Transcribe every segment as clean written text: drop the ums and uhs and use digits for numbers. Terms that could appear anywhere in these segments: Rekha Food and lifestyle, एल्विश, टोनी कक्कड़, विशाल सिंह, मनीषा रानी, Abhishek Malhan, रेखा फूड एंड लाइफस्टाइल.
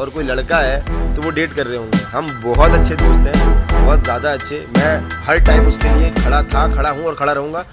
और कोई लड़का है तो वो डेट कर रहे होंगे। हम बहुत अच्छे दोस्त हैं, बहुत ज़्यादा अच्छे। मैं हर टाइम उसके लिए खड़ा था, खड़ा हूँ और खड़ा रहूँगा।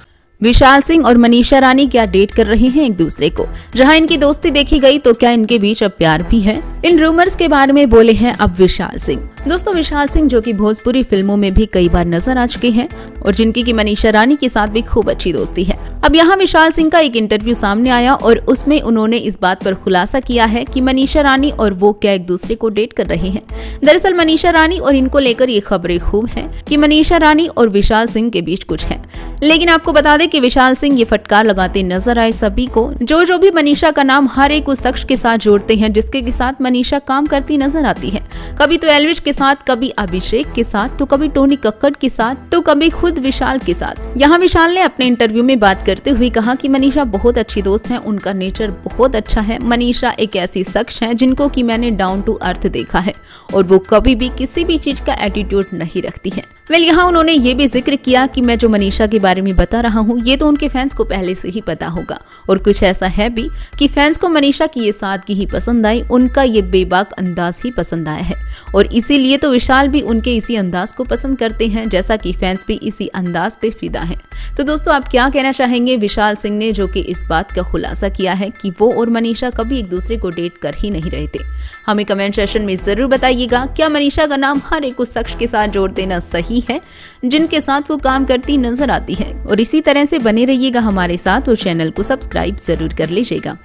विशाल सिंह और मनीषा रानी क्या डेट कर रहे हैं एक दूसरे को? जहां इनकी दोस्ती देखी गई तो क्या इनके बीच अब प्यार भी है? इन रूमर्स के बारे में बोले हैं अब विशाल सिंह। दोस्तों, विशाल सिंह जो कि भोजपुरी फिल्मों में भी कई बार नजर आ चुके हैं और जिनकी की मनीषा रानी के साथ भी खूब अच्छी दोस्ती है। अब यहाँ विशाल सिंह का एक इंटरव्यू सामने आया और उसमें उन्होंने इस बात पर खुलासा किया है कि मनीषा रानी और वो क्या एक दूसरे को डेट कर रहे हैं। दरअसल मनीषा रानी और इनको लेकर ये खबरें खूब हैं कि मनीषा रानी और विशाल सिंह के बीच कुछ है, लेकिन आपको बता दें कि विशाल सिंह ये फटकार लगाते नजर आए सभी को। जो जो भी मनीषा का नाम हर एक उस शख्स के साथ जोड़ते हैं जिसके के साथ मनीषा काम करती नजर आती है। कभी तो एल्विश के साथ, कभी अभिषेक के साथ, तो कभी टोनी कक्कड़ के साथ, तो कभी खुद विशाल के साथ। यहाँ विशाल ने अपने इंटरव्यू में बात करते हुए कहा कि मनीषा बहुत अच्छी दोस्त हैं, उनका नेचर बहुत अच्छा है। मनीषा एक ऐसी शख्स हैं जिनको कि मैंने डाउन टू अर्थ देखा है और वो कभी भी किसी भी चीज का एटीट्यूड नहीं रखती है। वेल, यहाँ उन्होंने ये भी जिक्र किया कि मैं जो मनीषा के बारे में बता रहा हूँ ये तो उनके फैंस को पहले से ही पता होगा और कुछ ऐसा है भी कि फैंस को मनीषा की ये सादगी ही पसंद आई, उनका ये बेबाक अंदाज ही पसंद आया है और इसीलिए तो विशाल भी उनके इसी अंदाज को पसंद करते हैं, जैसा कि फैंस भी इसी अंदाज पे फिदा है। तो दोस्तों, आप क्या कहना चाहेंगे? विशाल सिंह ने जो कि इस बात का खुलासा किया है कि वो और मनीषा कभी एक दूसरे को डेट कर ही नहीं रहे थे। हमें कमेंट सेक्शन में जरूर बताइएगा, क्या मनीषा का नाम हर एक उस शख्स के साथ जोड़ देना सही है जिनके साथ वो काम करती नजर आती है? और इसी तरह से बने रहिएगा हमारे साथ और चैनल को सब्सक्राइब जरूर कर लीजिएगा।